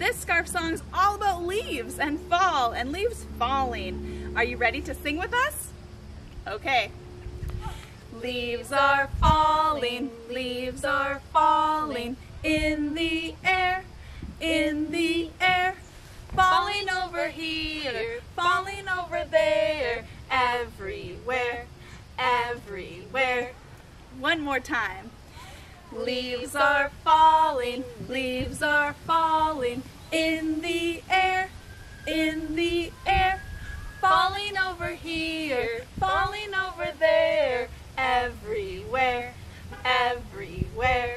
This scarf song's all about leaves and fall and leaves falling. Are you ready to sing with us? Okay. Leaves are falling, leaves are falling in the air, in the air. Falling over here, falling over there, everywhere, everywhere. One more time. Leaves are falling, leaves are falling in the air, in the air. Falling over here, falling over there, everywhere, everywhere.